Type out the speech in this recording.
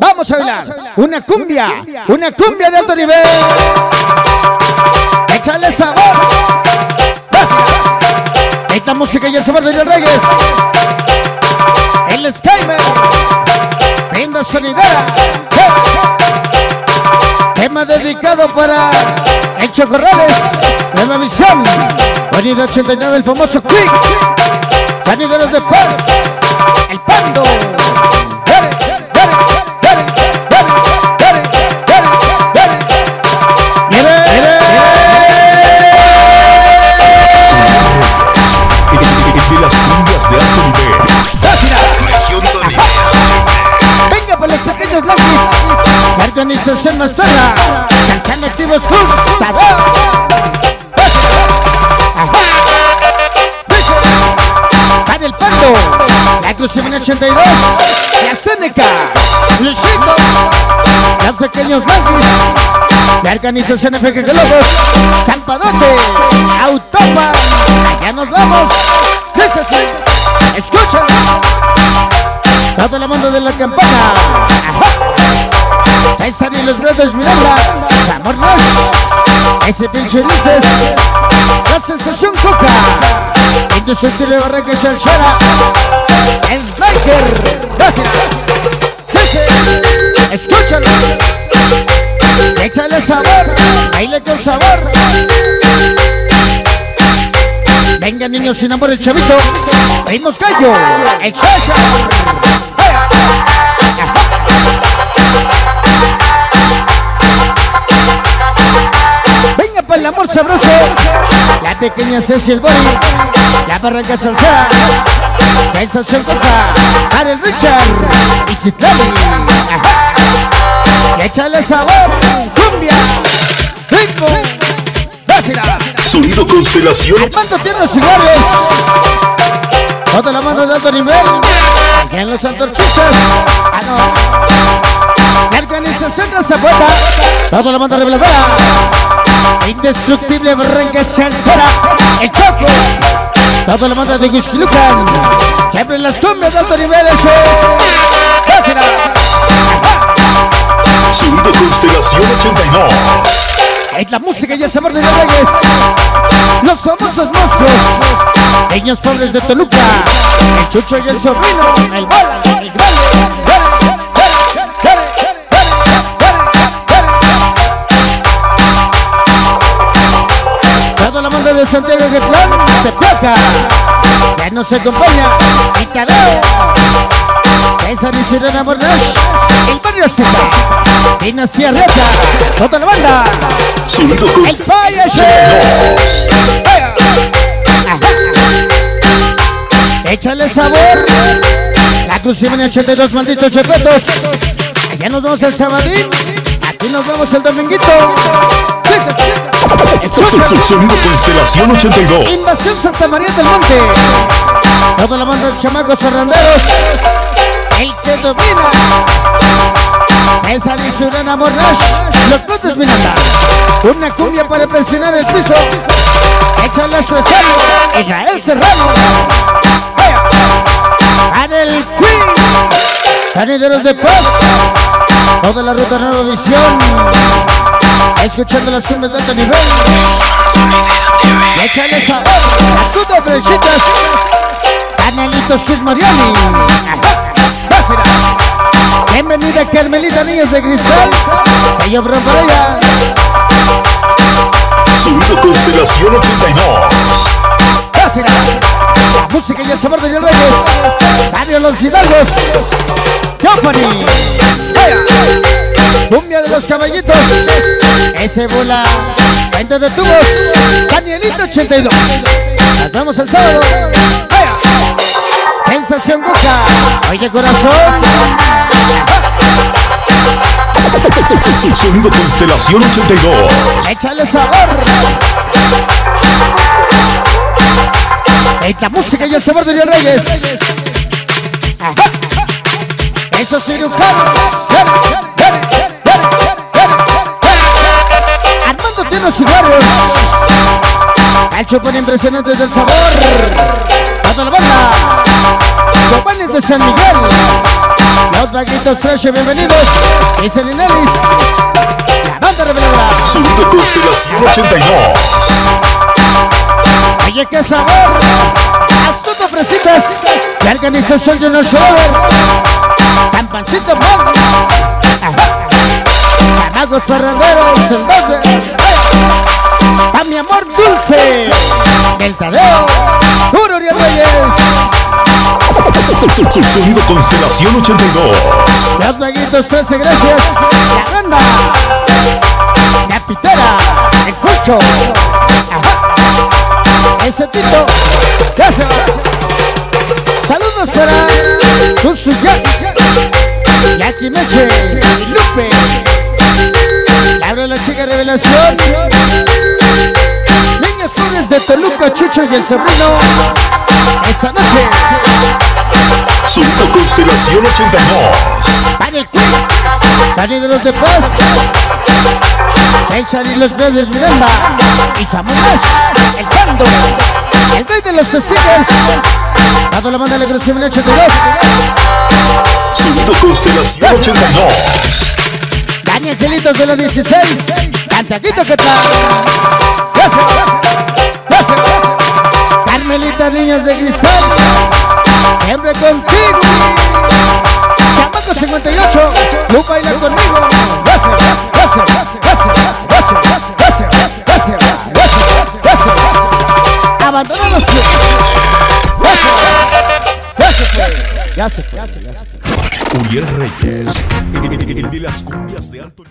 Vamos a bailar una cumbia de alto nivel. Échale sabor. Esta música y el sabor de los Reyes. El Skyman. Pinda sonidera. Tema dedicado para el Chocorrales. Nueva Visión. Sonido 89, el famoso Quick. Sonideros de Paz. El Pando. La organización más perra, cantando activos tus tareas. Para el Pando, la Cruzimina 82, la Seneca, Luchito, los pequeños Lagos, la organización FGG Logos, San Padote, Autopa, allá nos vamos, dice sí, escucha. Todo el mundo de la campana. César y los brothers, Miranda, Amor Rush, ese pinche Ulises, la sensación Coca, Industria de Barranca Chanchara, el Sniper, dice, escúchalo, échale sabor, baile con sabor. Venga niños sin amor, el chavito, pedimos gallo, el chacha. El amor sabroso, la pequeña Ceci, el Boy, la Barranca Salsa, Sensación Copa, para el Richard y Citlali. Y échale sabor, cumbia, ritmo, vacila. Sonido Constelación. Levanta tierras y guardes. Otra la mano de alto nivel. Aquí en los antorchistas. Ah, no. La organización Razapota. Toda la banda reveladora. Indestructible Barranca Salsera, el Choco, toda la banda de Guisquilucan, siempre en las cumbias de alto nivel. El show Sonido Constelación 82. Es la música y el sabor de los Reyes, los famosos moscos, niños pobres de Toluca, el Chucho y el sobrino, el Bola, el Grande. La banda de Santiago de Plan se placa, ya nos acompaña el Cadeo, esa mi sirena Bordash, el barrio Zeta, Dinastía Roja, toda la banda, Sonido Constelación. Échale sabor, la Cruzimania 82, malditos chepetos, allá nos vamos el sabadín, aquí nos vamos el dominguito. Sonido Constelación 82. Invasión Santa María del Monte. Toda la banda de chamacos ferranderos. El que domina. Esa lisurana Borrash. Los brotes Miranda. Una cumbia para presionar el piso. Échale a su escenario. Israel Serrano. Para el Queen. Sonideros de Paz. Toda la ruta Nueva Visión. Escuchando las cumbias de alto nivel. Échale sabor, las flechitas, Anelitos Cruz Mariani. Bienvenida Carmelita, Niñas de Cristal. Bello bro para ella. Sonido Constelación 82. La música y el sabor de los Reyes. Mario Los Hidalgos Company. Cumbia de los Caballitos, ese Bola, Venta de Tubos, Danielito 82. Nos vemos el sábado. Sensación Coca. Oye corazón. Sonido Constelación 82. Échale sabor. Es la música y el sabor de los Reyes. Esos cirujanos. Armando tiene los cigarros. El chupón impresionante del sabor. Toda la banda. Cobanes de San Miguel. Los Magritos Trash, bienvenidos. Es el Inelis, la banda reveladora. Sonido Constelación 82. Oye, qué sabor. Astuto Fresitas, la organización de los Robert. San Pancito Man. Amagos Ferranderos, el 12. A mi amor dulce del Tadeo, puro Uriel Reyes. Sonido Constelación 82. Los Maguitos 13, gracias. La banda, la pitera, el cucho, el setito. Gracias. Saludos para Tusuya, la Quimeche, Lupe. Abre la chica revelación. Niños pobres de Toluca, Chucho y el sobrino. Esta noche. Sonido Constelación 82. Para el club. Sonidos de Paz. Echar y los verdes Miranda. Y Samuel Nash, el Pando. El rey de los stickers. Dado la banda de la creación en 82. Sonido Constelación 82. Dani Angelitos de los 16, Santiaguito, ¿qué tal? Gracias, gracias. Carmelita, Niñas de Cristal, siempre contigo. Chamaco 58, tú baila conmigo. Gracias, gracias, gracias, gracias, gracias, gracias. Abandonados. Gracias. Ya se fue. Uriel Reyes, de las cumbias de alto...